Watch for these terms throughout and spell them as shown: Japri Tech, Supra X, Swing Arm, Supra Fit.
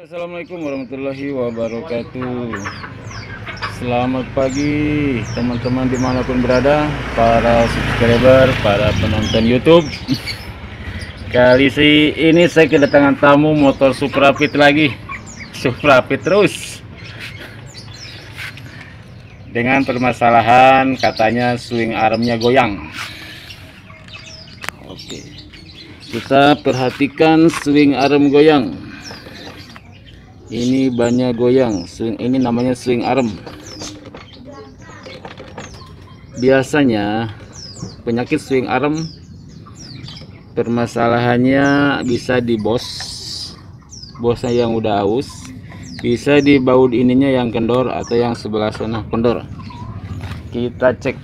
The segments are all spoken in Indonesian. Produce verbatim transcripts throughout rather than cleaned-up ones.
Assalamualaikum warahmatullahi wabarakatuh. Selamat pagi teman-teman dimanapun berada, para subscriber, para penonton YouTube. Kali si ini saya kedatangan tamu motor Supra Fit lagi, Supra Fit terus. Dengan permasalahan katanya swing armnya goyang. Oke, kita perhatikan swing arm goyang. Ini bannya goyang, swing ini namanya swing arm. Biasanya penyakit swing arm permasalahannya bisa di bos bosnya yang udah aus, bisa di baut ininya yang kendor atau yang sebelah sana kendor. Kita cek,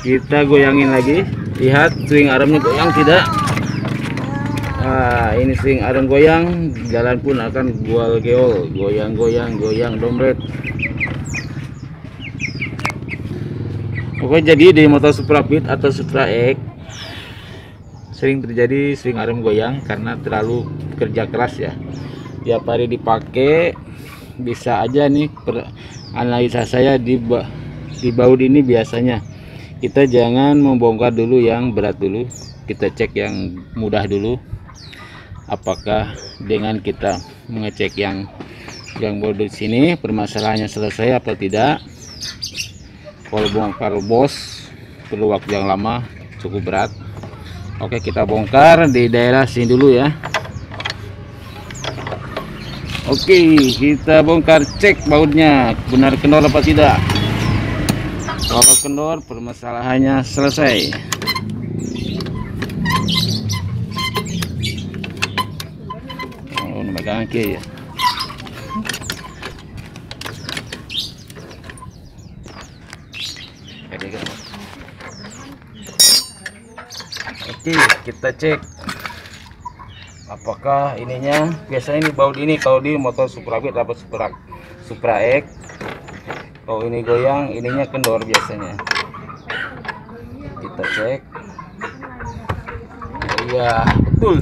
kita goyangin lagi, lihat swing armnya goyang tidak. Nah, ini swing arm goyang, jalan pun akan goal-geol, goyang-goyang, goyang dompet. Oke, jadi di motor Supra Fit atau Supra X sering terjadi swing arm goyang karena terlalu kerja keras ya, tiap hari dipakai. Bisa aja nih per analisa saya di di baut ini, biasanya kita jangan membongkar dulu yang berat dulu, kita cek yang mudah dulu. Apakah dengan kita mengecek yang yang bodoh sini permasalahannya selesai apa tidak? Kalau bongkar bos perlu waktu yang lama, cukup berat. Oke, kita bongkar di daerah sini dulu ya. Oke, kita bongkar, cek bautnya benar kendor apa tidak. Kalau kendor permasalahannya selesai. Oke, ya. Oke, kita cek apakah ininya. Biasanya ini baut ini kalau di motor Supra Fit dapat Supra Supra X, kalau ini goyang ininya kendor biasanya. Kita cek, iya betul,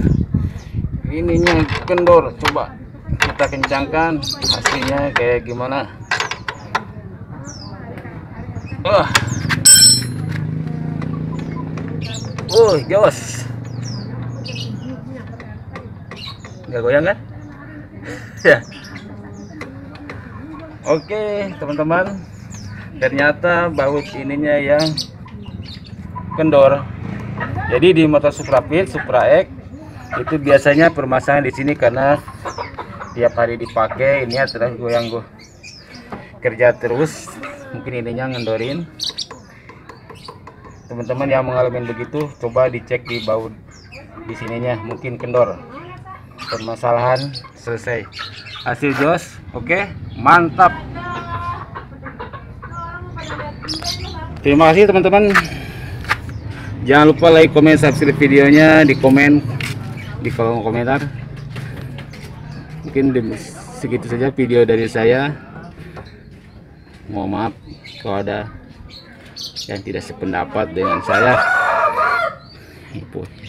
ininya kendor. Coba kita kencangkan hasilnya kayak gimana. Oh, oh jos, nggak goyang kan? Ya. Oke teman-teman, ternyata baut ininya yang kendor. Jadi di motor Supra Fit, Supra X itu biasanya permasalahan di sini karena tiap hari dipakai, ini terus goyang go kerja terus, mungkin ininya ngendorin. Teman-teman yang mengalami begitu coba dicek di baut di sininya, mungkin kendor. Permasalahan selesai, hasil jos. Oke, mantap. Terima kasih teman-teman, jangan lupa like, komen, subscribe videonya, di komen di kolom komentar. Mungkin segitu saja video dari saya, mohon maaf kalau ada yang tidak sependapat dengan saya.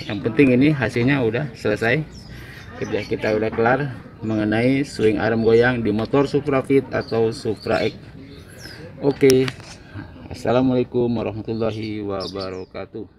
Yang penting ini hasilnya udah selesai, kerja kita udah kelar mengenai swing arm goyang di motor Supra Fit atau Supra X. Oke, assalamualaikum warahmatullahi wabarakatuh.